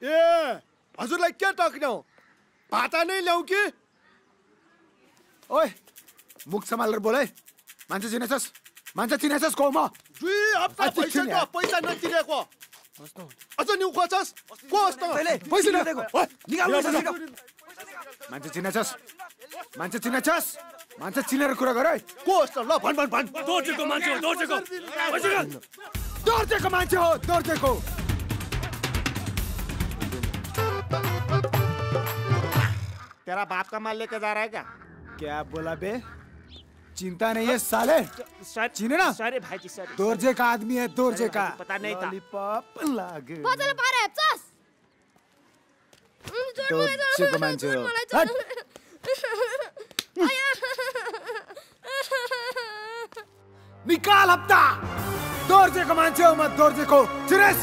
Yeah, I was like, get talking now. Pata nahi lauki. Oi, muksamalr bolay. Manchas tinesas koma. Gee, apna paisa na tine ko. Asa niu khachas? Kosta. Paisa na dego. Oi, nikal paisa dego. Manchas tinesas. Manchas tinesar kura garai. Kosta la ban. Dorje ko. Dorje ko. तेरा बाप का माल लेके जा रहा है क्या? क्या बोला बे? चिंता नहीं है साले। चीने ना? सॉरी भाईजी सॉरी। दोरजे का आदमी है दोरजे का। पता नहीं था। लॉलीपॉप लागे। बहुत सारे पारे हैं चस। दोरजे को मांचो। हट। निकाल हफ्ता। दोरजे को मांचो मत दोरजे को। चिरेस।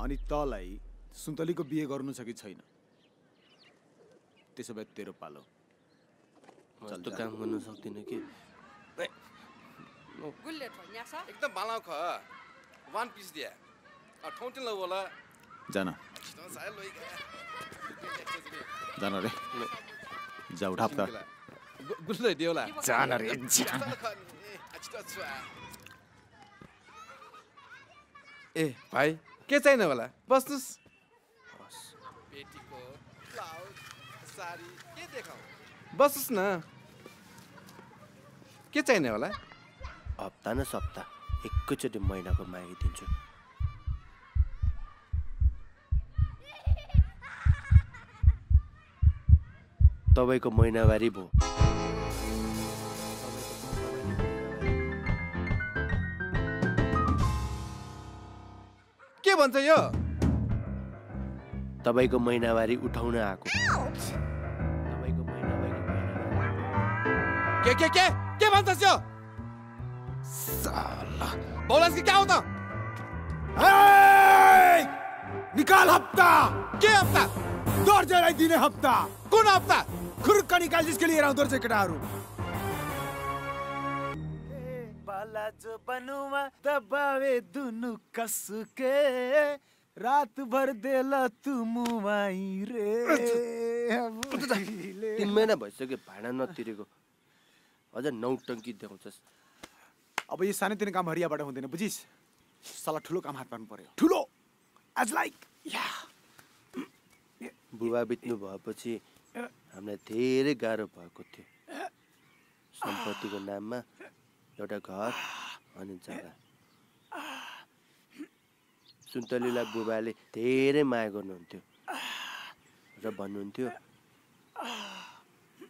अनितालाई। सुन्तली को बीए गर्नु छ कि छैन त्यसो भए तेरो पालो चल त काम गर्न सक्दिन के गुल्ले थन्या सा एकदम बालाउ ख वन पीस दिया अ ठौटिन ल होला जान रे जा उठा त गुल्ले देउला जान रे ए भाइ के चाहिन होला बस्नुस पेटीको ब्लाउज साडी के देखाऊ बसस् न के चाहिने होला हप्ता न सप्ता एकैचोटी महिनाको मागी दिन्छु तपाईको महिनावारी भो के भन्छ यो तपाईको महिनावारी उठाउन आको तपाईको महिनावारी के भन्छस् यो साला बोलस के क्या हो त ए निकाल हप्ता के हप्ता दोर्जेलाई दिने हप्ता कुन हप्ता खुर्क निकाल जिसके लिए राउदर से केटाहरु बाला जो बनुमा दबावे दुनु कस के रात भर देला तू मुवाई रे तीन महीना भइसक्यो भाडा नतिरेको अझ नौटंकी देखाउँछस् अब यो सानोतिनो काम हरियाबाट हुँदैन बुझिस साला ठुलो काम हात पार्नु पर्यो ठुलो एज लाइक या बुवा बित्नु भएपछि हामीलाई धेरै गाह्रो भएको थियो सम्पत्तिको नाममा एउटा घर अनि जग्गा सुन्तलीलाई बुबाले धेरै माया गर्नुहुन्थ्यो र भन्नुहुन्थ्यो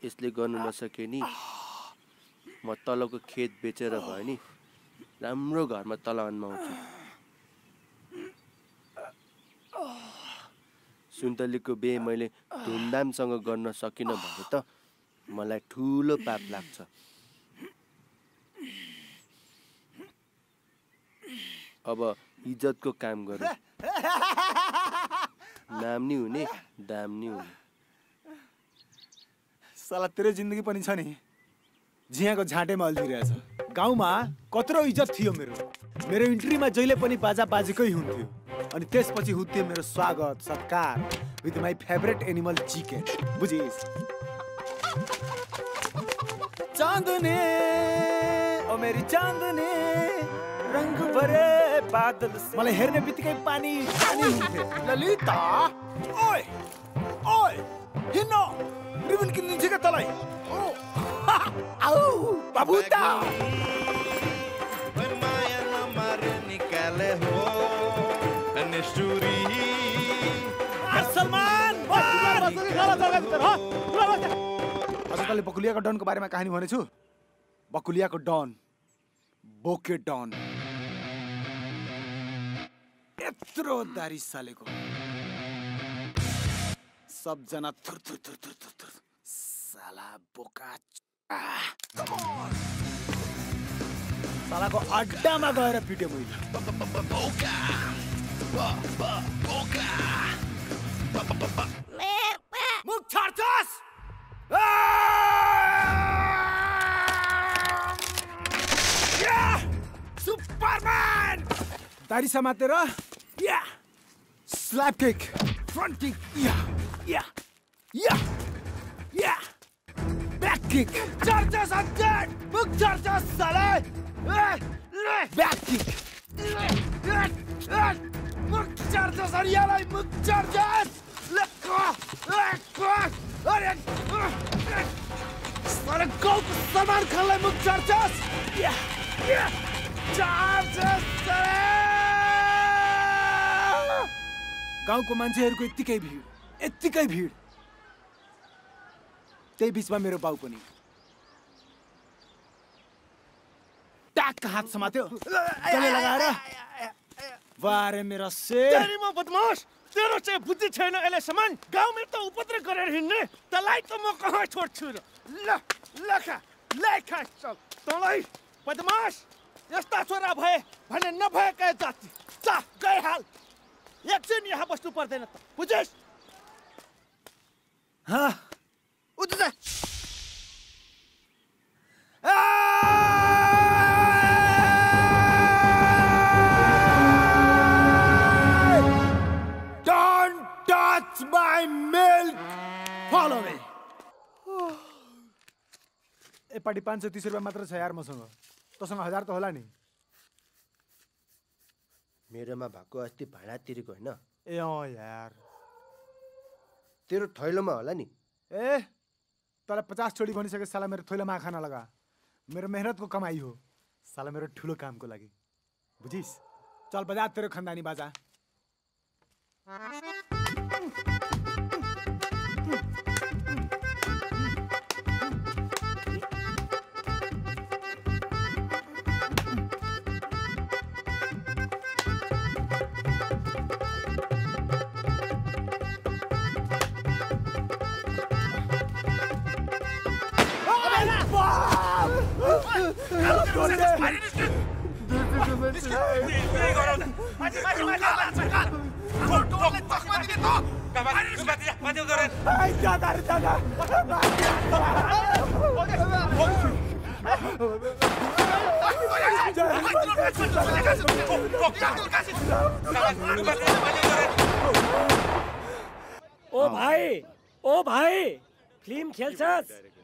यसले गर्नु नसके नि म तलको खेत बेचेर भए नि राम्रो घरमा तलानमा आउँछु सुन्तलीको बिहे मैले धुमधामसँग गर्न सकिनँ भने त मलाई ठुलो पाप लाग्छ अब इज्जत को काम गरौं नाम नि हुने दाम नि हुने साला तेरे जिंदगी पनि छ नि जियाको झाटेमा अल्झिरहेछ गाउँमा कत्रो इज्जत थियो मेरो इन्ट्रीमा जहिले पनि बाजा बाजेकै हुन्थ्यो अनि त्यसपछि हुन्थ्यो मेरो स्वागत सत्कार with my favourite animal chicken बुझिस चाँदनी ओ मेरी चाँदनी रंग भरे बादल से मलाई हेर्ने बित्तिकै पानी पानी हुन्थ्यो ललिता ओइ ओइ हिन रिबन किन्दिन्छ के तलाई ओ आउ बाबुता वन माया न मारे निकाले हो अनस्तुरी सलमान बस खाला जग्गा भित्र ह पुरा बस अस्पतालले बकुलियाको डनको बारेमा कहानी भनेछु बकुलियाको डन बोके डन यत्रो दारी सालेको सबजना थुर साला बोका कम ऑन सालाको अड्डामा गएर पिटे मैले बोका मुख छाड्छस् Superman 다리 삼아때라. 야! 슬랩 킥. 프론트 킥. 야! 야! 야! 백 킥. 저저 산들. 북 저저 살아. 백 킥. 북 저저 살이야라. 북 저저. 렉고. 어렌. Let it go for Saman Khalai Muk Charjas! Yeah! Yeah! Charjas! गांव को मान्छेहरुको यतिकै भीड त्यही बीचमा मेरो बाउ पनि टाक हात समात्यो गले लगाएर वारे मेरो से तेरी म बदमाश तेरो चाहिँ बुद्धि छैन एले समान गाउँमा त उपद्रव गरेर हिड्ने तलाई त म कहाँ छोड्छु र लखा सब तलाई बदमाश यस्ता छोरा भए भने नभएकै जाति जा गए हाल एकछिन यहाँ बस्नु पर्दैन त बुझेस् हा उठ्दै my milk! Follow me! ए पाटी 530 रुपैयाँ मात्र छ यार मसँग तसँग 1000 त होला नि मेरोमा भएको अस्ति भाडा तिरेको हैन ए अ यार तेरो थैलोमा होला नि ए तँलाई 50 छोडी भनिसके साला मेरो थैलोमा आँखा नलगा मेरो मेहनतको कमाई हो साला मेरो ठुलो कामको लागि बुझिस चल बजा तेरो खानदानी बाजा ओ भाई फिल्म खेल्छस्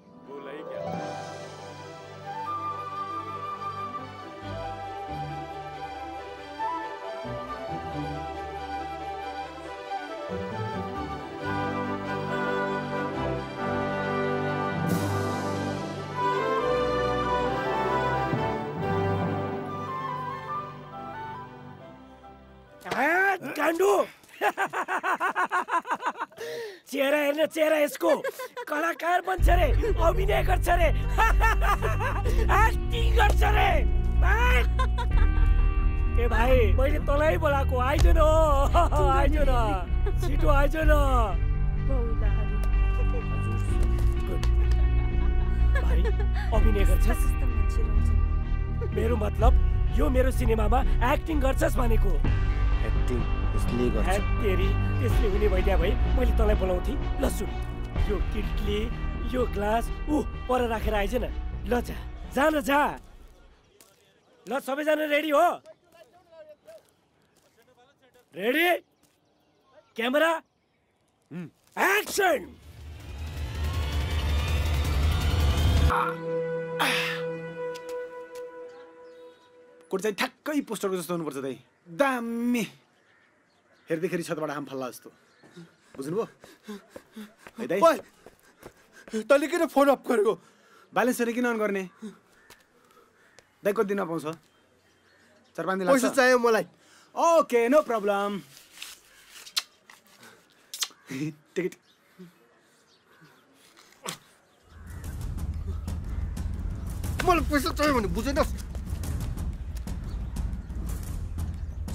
चेहरा हेर्न चेहरा यसको कलाकार बन्छ रे अभिनय गर्छ रे एक्टिङ गर्छ रे ए भाइ मैले तँलाई बोलाएको आइज न छिटो आइज न भाइ अभिनय गर्छस् मेरो मतलब यो मेरो सिनेमामा एक्टिङ गर्छस् भनेको तेरी त्यसले हुने भइदिया भाइ मैले तँलाई बोलाउँथे ल सुन यो किटली यो ग्लास ऊ पर राखेर आइज न ल जा ल सबैजना रेडी हो रेडी क्यामेरा एक्सन कुर्ता ठ्याक्कै पोस्टरको जस्तो हुनुपर्छ दाइ दामी हेर्दाखेरि छतबाट हाम फल्ला जस्तो बुझ्नुभयो है दाइ तैँले किन फोन अफ गरेको ब्यालेन्स हेरेर किन अन गर्ने दाइ कति दिन पाउँछ 4-5 दिन लाग्छ पैसा चाहियो मलाई ओके नो प्रब्लम टिकट मलाई पैसा चाहियो भने बुझेन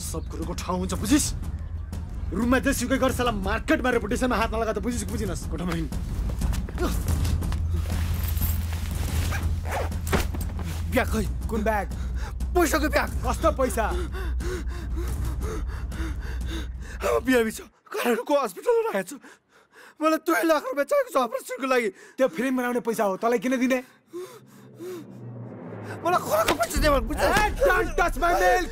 सब कुरोको ठाउँ हुन्छ बुझिस् रुममा जेसुकै गर्छ साला मार्केटमा रेपुटेसनमा हात नलगाउँदा बुझिस् बुझिनस् कोठामा हिँड ब्याग खै कुन ब्याग पैसाको ब्याग कस्तो पैसा बिरामी छ घरको हस्पिटलमा राखेको छु मलाई 2 लाख रुपियाँ चाहिएको छ अपरेसनको लागि त्यो फिल्म बनाउने पैसा हो तँलाई किन दिने Don't touch my milk!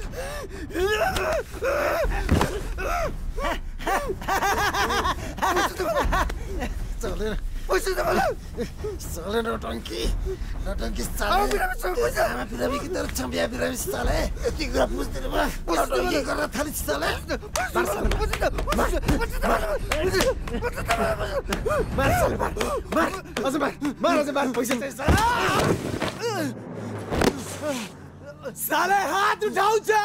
No donkey! No donkey style! I'm going to